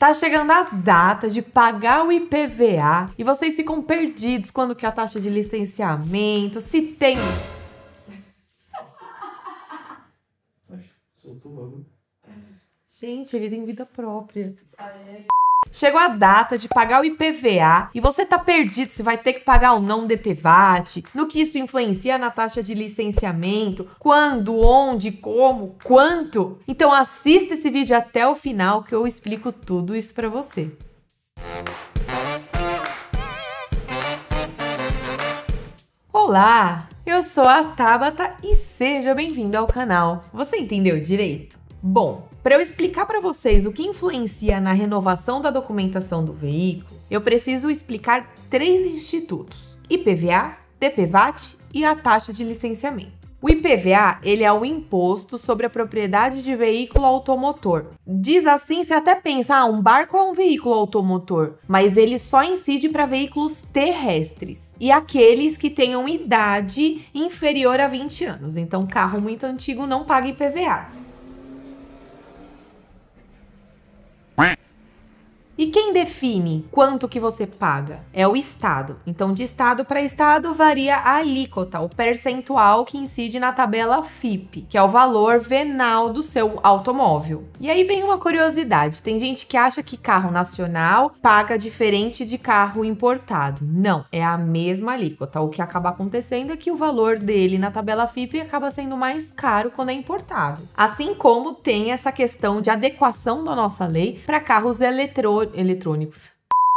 Está chegando a data de pagar o IPVA e vocês ficam perdidos quando que é a taxa de licenciamento, se tem... Gente, ele tem vida própria. Chegou a data de pagar o IPVA e você tá perdido se vai ter que pagar ou não o DPVAT, no que isso influencia na taxa de licenciamento, quando, onde, como, quanto. Então assista esse vídeo até o final que eu explico tudo isso pra você. Olá, eu sou a Thabata e seja bem-vindo ao canal. Você entendeu direito? Bom, para eu explicar para vocês o que influencia na renovação da documentação do veículo, eu preciso explicar três institutos: IPVA, DPVAT e a taxa de licenciamento. O IPVA, ele é o imposto sobre a propriedade de veículo automotor. Diz assim, você até pensa, ah, um barco é um veículo automotor, mas ele só incide para veículos terrestres e aqueles que tenham idade inferior a 20 anos. Então, carro muito antigo não paga IPVA. E quem define quanto que você paga? É o Estado. Então, de Estado para Estado, varia a alíquota, o percentual que incide na tabela Fipe, que é o valor venal do seu automóvel. E aí vem uma curiosidade. Tem gente que acha que carro nacional paga diferente de carro importado. Não, é a mesma alíquota. O que acaba acontecendo é que o valor dele na tabela Fipe acaba sendo mais caro quando é importado. Assim como tem essa questão de adequação da nossa lei para carros eletrônicos,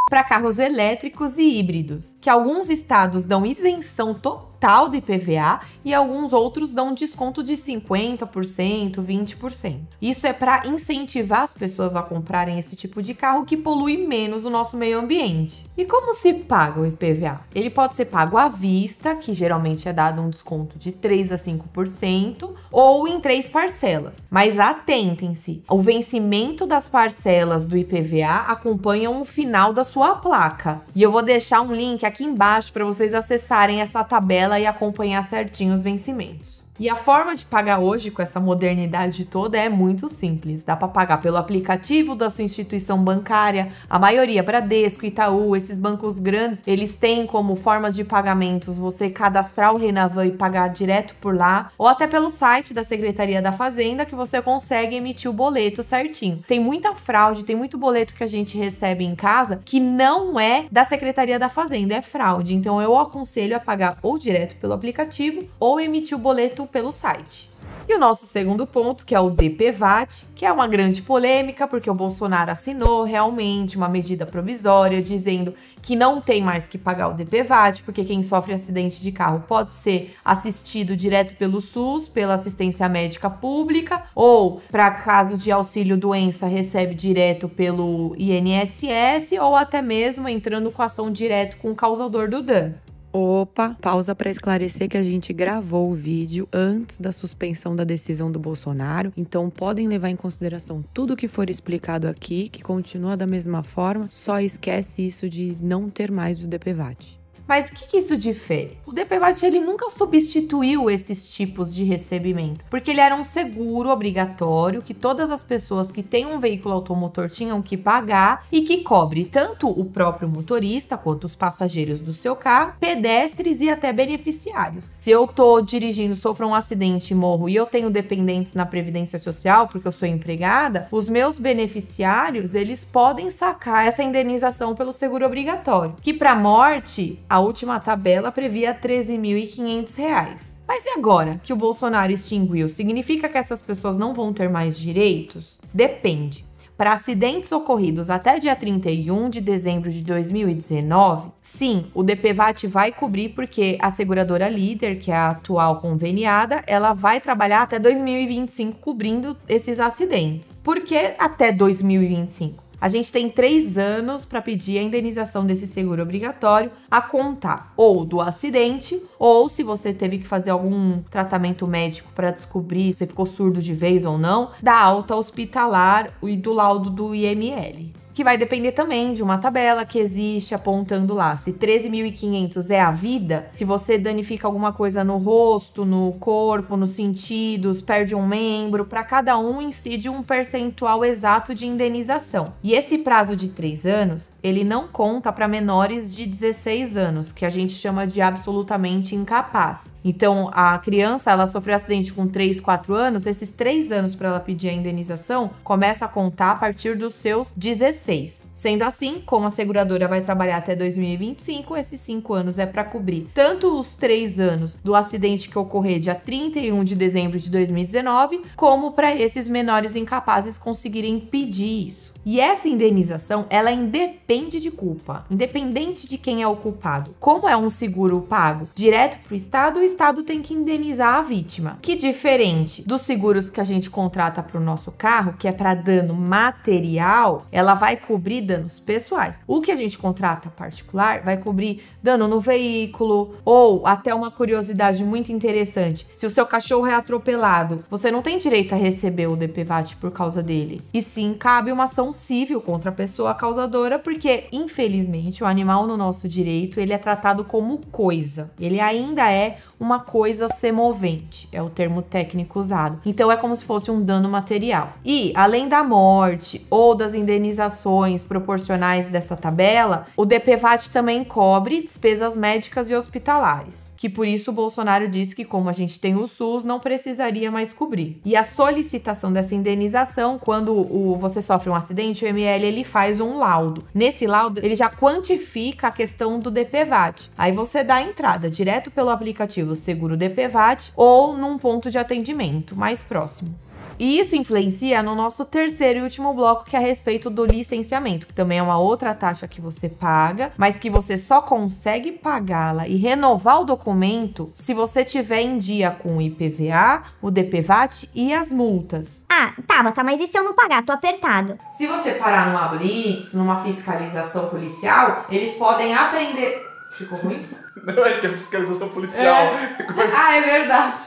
para carros elétricos e híbridos, que alguns estados dão isenção total do IPVA e alguns outros dão desconto de 50%, 20%. Isso é para incentivar as pessoas a comprarem esse tipo de carro que polui menos o nosso meio ambiente. E como se paga o IPVA? Ele pode ser pago à vista, que geralmente é dado um desconto de 3 a 5%, ou em 3 parcelas. Mas atentem-se, o vencimento das parcelas do IPVA acompanha o final da sua placa. E eu vou deixar um link aqui embaixo para vocês acessarem essa tabela e acompanhar certinho os vencimentos. E a forma de pagar hoje, com essa modernidade toda, é muito simples. Dá para pagar pelo aplicativo da sua instituição bancária. A maioria, Bradesco, Itaú, esses bancos grandes, eles têm como forma de pagamentos você cadastrar o Renavam e pagar direto por lá, ou até pelo site da Secretaria da Fazenda, que você consegue emitir o boleto certinho. Tem muita fraude, tem muito boleto que a gente recebe em casa que não é da Secretaria da Fazenda, é fraude. Então eu aconselho a pagar ou direto pelo aplicativo ou emitir o boleto pelo site. E o nosso segundo ponto, que é o DPVAT, que é uma grande polêmica, porque o Bolsonaro assinou realmente uma medida provisória dizendo que não tem mais que pagar o DPVAT, porque quem sofre acidente de carro pode ser assistido direto pelo SUS, pela assistência médica pública, ou para caso de auxílio-doença recebe direto pelo INSS, ou até mesmo entrando com ação direto com o causador do dano. Opa, pausa para esclarecer que a gente gravou o vídeo antes da suspensão da decisão do Bolsonaro, então podem levar em consideração tudo que for explicado aqui, que continua da mesma forma, só esquece isso de não ter mais o DPVAT. Mas o que isso difere? O DPVAT ele nunca substituiu esses tipos de recebimento, porque ele era um seguro obrigatório que todas as pessoas que têm um veículo automotor tinham que pagar e que cobre tanto o próprio motorista quanto os passageiros do seu carro, pedestres e até beneficiários. Se eu tô dirigindo, sofro um acidente e morro e eu tenho dependentes na Previdência Social porque eu sou empregada, os meus beneficiários eles podem sacar essa indenização pelo seguro obrigatório, que para morte a última tabela previa R$ 13.500. Mas e agora que o Bolsonaro extinguiu, significa que essas pessoas não vão ter mais direitos? Depende. Para acidentes ocorridos até dia 31 de dezembro de 2019, sim, o DPVAT vai cobrir porque a Seguradora Líder, que é a atual conveniada, ela vai trabalhar até 2025 cobrindo esses acidentes. Por que até 2025? A gente tem 3 anos para pedir a indenização desse seguro obrigatório a contar ou do acidente, ou se você teve que fazer algum tratamento médico para descobrir se ficou surdo de vez ou não, da alta hospitalar e do laudo do IML. que vai depender também de uma tabela que existe apontando lá se 13.500 é a vida, se você danifica alguma coisa no rosto, no corpo, nos sentidos, perde um membro, para cada um incide um percentual exato de indenização. E esse prazo de 3 anos, ele não conta para menores de 16 anos, que a gente chama de absolutamente incapaz. Então, a criança, ela sofreu acidente com 3, 4 anos, esses 3 anos para ela pedir a indenização começa a contar a partir dos seus 16. Sendo assim, como a seguradora vai trabalhar até 2025, esses 5 anos é para cobrir tanto os 3 anos do acidente que ocorrer dia 31 de dezembro de 2019, como para esses menores incapazes conseguirem pedir isso. E essa indenização, ela independe de culpa, independente de quem é o culpado. Como é um seguro pago direto para o Estado tem que indenizar a vítima. Que diferente dos seguros que a gente contrata para o nosso carro, que é para dano material, ela vai cobrir danos pessoais. O que a gente contrata particular vai cobrir dano no veículo, ou até uma curiosidade muito interessante, se o seu cachorro é atropelado, você não tem direito a receber o DPVAT por causa dele, e sim cabe uma ação civil contra a pessoa causadora, porque infelizmente o animal no nosso direito ele é tratado como coisa, ele ainda é uma coisa semovente, é o termo técnico usado, então é como se fosse um dano material. E além da morte ou das indenizações proporcionais dessa tabela, o DPVAT também cobre despesas médicas e hospitalares, que por isso o Bolsonaro disse que como a gente tem o SUS não precisaria mais cobrir. E a solicitação dessa indenização, quando você sofre um acidente, o IML ele faz um laudo. Nesse laudo, ele já quantifica a questão do DPVAT. Aí você dá a entrada direto pelo aplicativo Seguro DPVAT ou num ponto de atendimento mais próximo. E isso influencia no nosso terceiro e último bloco, que é a respeito do licenciamento, que também é uma outra taxa que você paga, mas que você só consegue pagá-la e renovar o documento se você tiver em dia com o IPVA, o DPVAT e as multas. Ah, tá, mas e se eu não pagar? Tô apertado. Se você parar numa blitz, numa fiscalização policial, eles podem apreender... Ficou ruim? Não, é que é fiscalização policial. É. Mas... Ah, é verdade.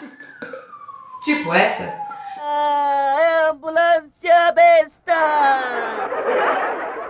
Tipo essa... A ambulância besta!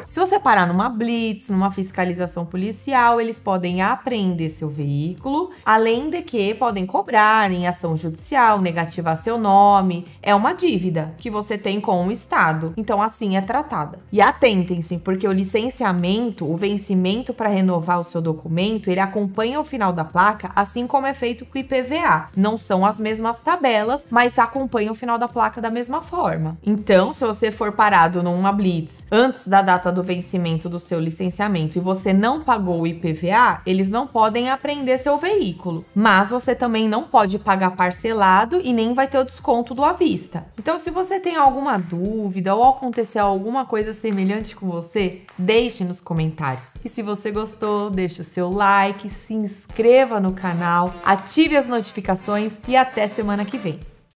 Se você parar numa blitz, numa fiscalização policial, eles podem apreender seu veículo, além de que podem cobrar em ação judicial, negativar seu nome. É uma dívida que você tem com o Estado, então assim é tratada. E atentem-se, porque o licenciamento, o vencimento para renovar o seu documento, ele acompanha o final da placa, assim como é feito com o IPVA. Não são as mesmas tabelas, mas acompanha o final da placa da mesma forma. Então, se você for parado numa blitz antes da data do vencimento do seu licenciamento e você não pagou o IPVA, eles não podem apreender seu veículo, mas você também não pode pagar parcelado e nem vai ter o desconto do à vista. Então, se você tem alguma dúvida ou acontecer alguma coisa semelhante com você, deixe nos comentários. E se você gostou, deixe o seu like, se inscreva no canal, ative as notificações e até semana que vem.